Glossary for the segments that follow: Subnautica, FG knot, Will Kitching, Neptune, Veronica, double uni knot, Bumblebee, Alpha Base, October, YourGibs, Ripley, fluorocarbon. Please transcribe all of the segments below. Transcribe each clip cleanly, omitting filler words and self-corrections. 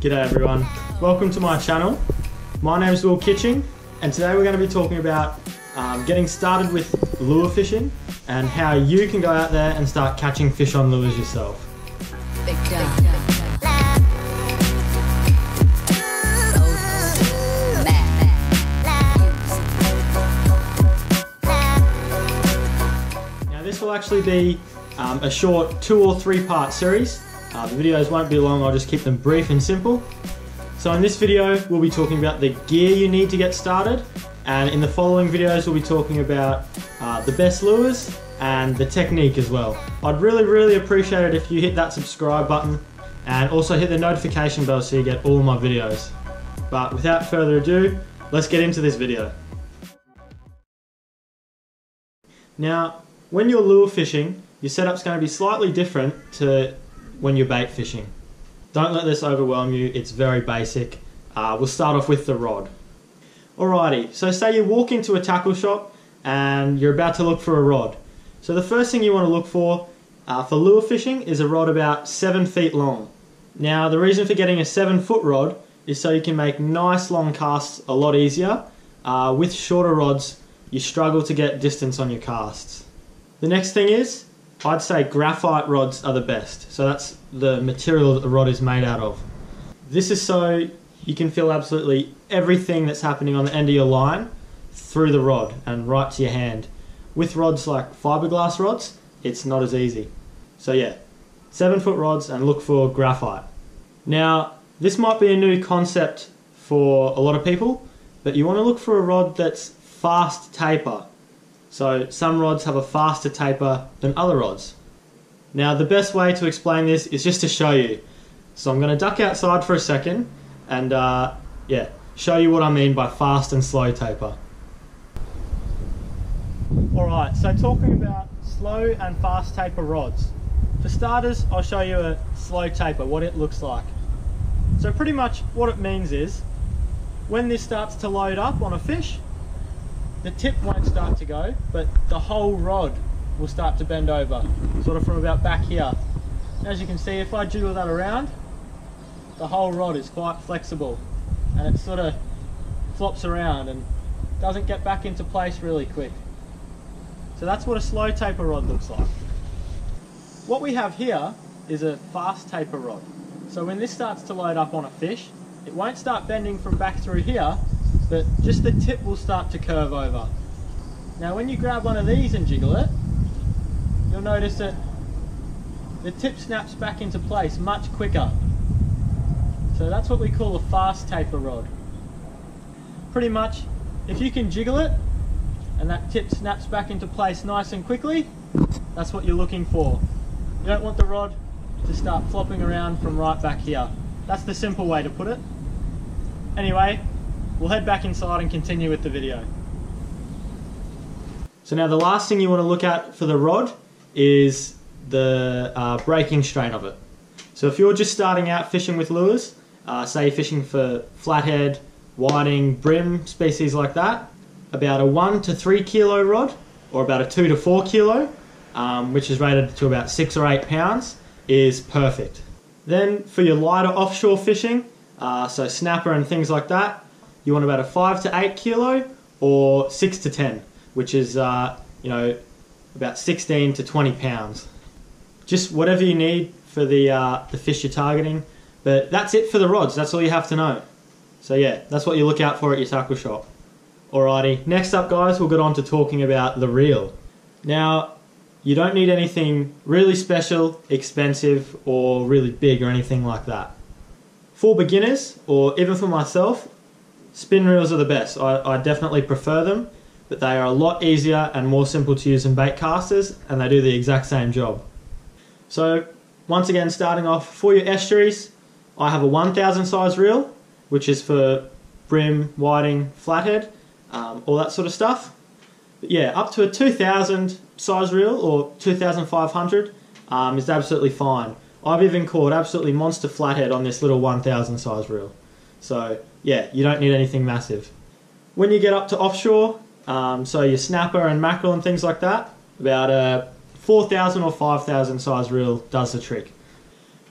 G'day everyone, welcome to my channel. My name is Will Kitching and today we're going to be talking about getting started with lure fishing and how you can go out there and start catching fish on lures yourself. Now this will actually be a short 2 or 3 part series. The videos won't be long, I'll just keep them brief and simple. So in this video we'll be talking about the gear you need to get started, and in the following videos we'll be talking about the best lures and the technique as well. I'd really appreciate it if you hit that subscribe button and also hit the notification bell so you get all my videos. But without further ado, let's get into this video. Now when you're lure fishing, your setup's going to be slightly different to when you're bait fishing. Don't let this overwhelm you, it's very basic. We'll start off with the rod. Alrighty, so say you walk into a tackle shop and you're about to look for a rod. So the first thing you want to look for lure fishing is a rod about 7 feet long. Now the reason for getting a 7-foot rod is so you can make nice long casts a lot easier. With shorter rods you struggle to get distance on your casts. The next thing is, I'd say graphite rods are the best. So that's the material that the rod is made out of. This is so you can feel absolutely everything that's happening on the end of your line through the rod and right to your hand. With rods like fiberglass rods, it's not as easy. So yeah, 7-foot rods and look for graphite. Now, this might be a new concept for a lot of people, but you want to look for a rod that's fast taper. So some rods have a faster taper than other rods. Now the best way to explain this is just to show you. So I'm going to duck outside for a second and show you what I mean by fast and slow taper. Alright, so talking about slow and fast taper rods. For starters, I'll show you a slow taper, what it looks like. So pretty much what it means is, when this starts to load up on a fish, the tip won't start to go, but the whole rod will start to bend over, sort of from about back here. As you can see, if I jiggle that around, the whole rod is quite flexible and it sort of flops around and doesn't get back into place really quick. So that's what a slow taper rod looks like. What we have here is a fast taper rod. So when this starts to load up on a fish, it won't start bending from back through here, but just the tip will start to curve over. Now when you grab one of these and jiggle it, you'll notice that the tip snaps back into place much quicker. So that's what we call a fast taper rod. Pretty much, if you can jiggle it and that tip snaps back into place nice and quickly, that's what you're looking for. You don't want the rod to start flopping around from right back here. That's the simple way to put it. Anyway, we'll head back inside and continue with the video. So now the last thing you want to look at for the rod is the breaking strain of it. So if you're just starting out fishing with lures, say you're fishing for flathead, whiting, brim, species like that, about a 1 to 3 kilo rod, or about a 2 to 4 kilo, which is rated to about 6 or 8 pounds, is perfect. Then for your lighter offshore fishing, so snapper and things like that, you want about a 5 to 8 kilo or 6 to 10, which is about 16 to 20 pounds. Just whatever you need for the fish you're targeting. But that's it for the rods. That's all you have to know. So yeah, that's what you look out for at your tackle shop. Alrighty, next up guys, we'll get on to talking about the reel. Now, you don't need anything really special, expensive, or really big or anything like that. For beginners, or even for myself, spin reels are the best. I definitely prefer them, but they are a lot easier and more simple to use than bait casters, and they do the exact same job. So once again, starting off, for your estuaries, I have a 1000 size reel, which is for brim, whiting, flathead, all that sort of stuff. But yeah, up to a 2000 size reel or 2500 is absolutely fine. I've even caught absolutely monster flathead on this little 1000 size reel. So yeah, you don't need anything massive. When you get up to offshore, so your snapper and mackerel and things like that, about a 4000 or 5000 size reel does the trick.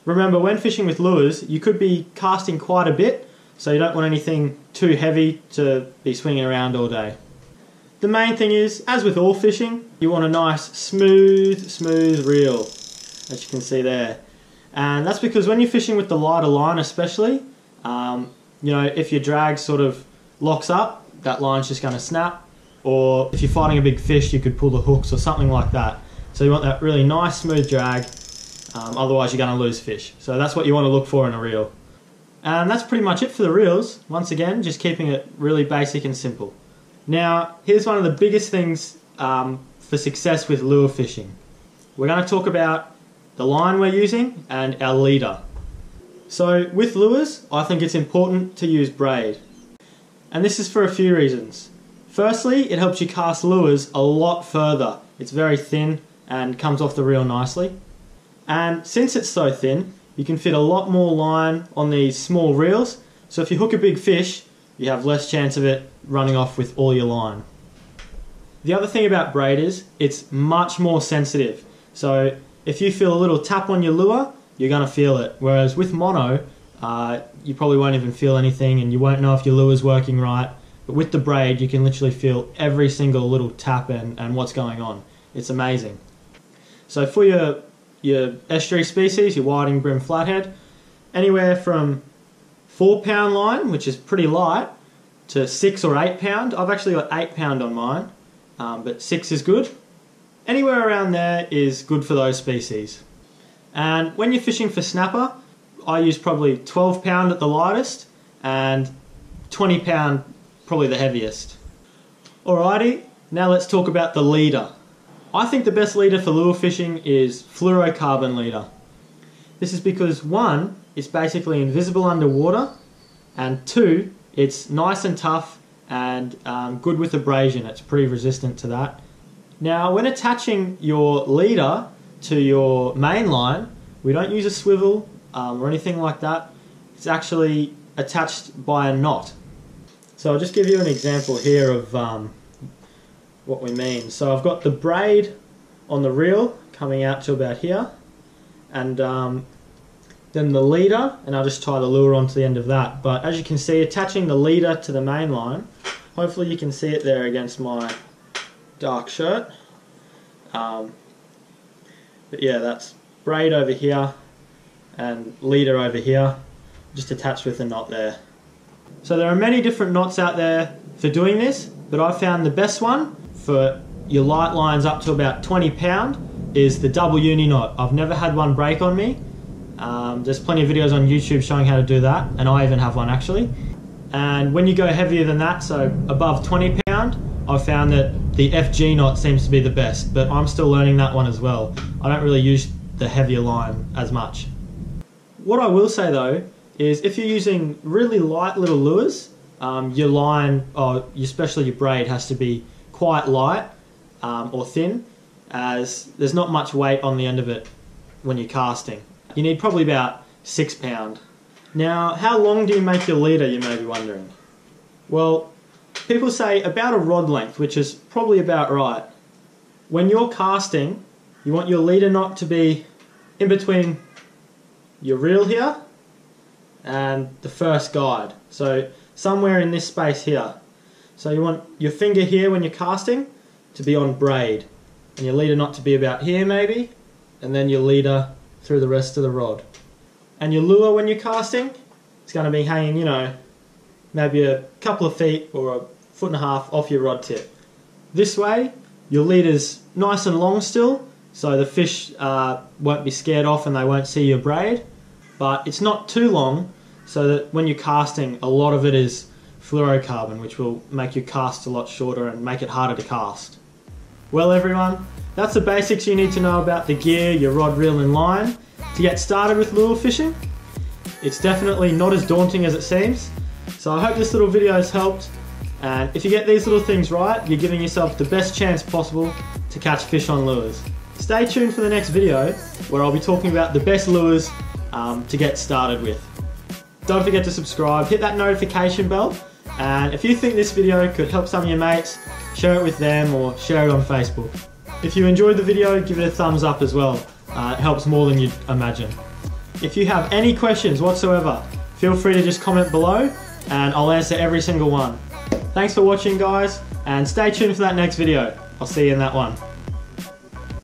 Remember, when fishing with lures, you could be casting quite a bit, so you don't want anything too heavy to be swinging around all day. The main thing is, as with all fishing, you want a nice smooth reel, as you can see there. And that's because when you're fishing with the lighter line especially, you know, if your drag sort of locks up, that line's just going to snap. Or if you're fighting a big fish, you could pull the hooks or something like that. So you want that really nice smooth drag, otherwise you're going to lose fish. So that's what you want to look for in a reel. And that's pretty much it for the reels. Once again, just keeping it really basic and simple. Now, here's one of the biggest things for success with lure fishing. We're going to talk about the line we're using and our leader. So with lures, I think it's important to use braid. And this is for a few reasons. Firstly, it helps you cast lures a lot further. It's very thin and comes off the reel nicely. And since it's so thin, you can fit a lot more line on these small reels. So if you hook a big fish, you have less chance of it running off with all your line. The other thing about braid is it's much more sensitive. So if you feel a little tap on your lure, you're going to feel it. Whereas with mono, you probably won't even feel anything and you won't know if your lure's working right. But with the braid, you can literally feel every single little tap and what's going on. It's amazing. So for your estuary species, your whiting, brim, flathead, anywhere from 4 pound line, which is pretty light, to 6 or 8 pound. I've actually got 8 pound on mine, but 6 is good. Anywhere around there is good for those species. And when you're fishing for snapper, I use probably 12 pound at the lightest and 20 pound probably the heaviest. Alrighty, now let's talk about the leader. I think the best leader for lure fishing is fluorocarbon leader. This is because 1, it's basically invisible underwater, and 2, it's nice and tough and good with abrasion. It's pretty resistant to that. Now when attaching your leader to your main line, we don't use a swivel or anything like that. It's actually attached by a knot. So I'll just give you an example here of what we mean. So I've got the braid on the reel coming out to about here, and then the leader, and I'll just tie the lure onto the end of that. But as you can see, attaching the leader to the main line, hopefully you can see it there against my dark shirt. But yeah, that's braid over here and leader over here, just attached with a knot there. So there are many different knots out there for doing this, but I've found the best one for your light lines up to about 20 pound is the double uni knot. I've never had one break on me. There's plenty of videos on YouTube showing how to do that, and I even have one actually. And when you go heavier than that, so above 20 pound, I've found that the FG knot seems to be the best, but I'm still learning that one as well. I don't really use the heavier line as much. What I will say though, is if you're using really light little lures, your line, or especially your braid, has to be quite light or thin, as there's not much weight on the end of it when you're casting. You need probably about 6 pound. Now, how long do you make your leader, you may be wondering? Well, people say about a rod length, which is probably about right. When you're casting, you want your leader knot to be in between your reel here and the first guide, so somewhere in this space here. So you want your finger here when you're casting to be on braid, and your leader knot to be about here maybe, and then your leader through the rest of the rod. And your lure when you're casting, it's going to be hanging, you know, maybe a couple of feet or a foot and a half off your rod tip. This way your leader's nice and long still, so the fish won't be scared off and they won't see your braid, but it's not too long, so that when you're casting, a lot of it is fluorocarbon, which will make your cast a lot shorter and make it harder to cast. Well everyone, that's the basics you need to know about the gear, your rod, reel and line to get started with lure fishing. It's definitely not as daunting as it seems. So I hope this little video has helped, and if you get these little things right, you're giving yourself the best chance possible to catch fish on lures. Stay tuned for the next video where I'll be talking about the best lures to get started with. Don't forget to subscribe, hit that notification bell, and if you think this video could help some of your mates, share it with them or share it on Facebook. If you enjoyed the video, give it a thumbs up as well. It helps more than you'd imagine. If you have any questions whatsoever, feel free to just comment below and I'll answer every single one. Thanks for watching, guys, and stay tuned for that next video. I'll see you in that one.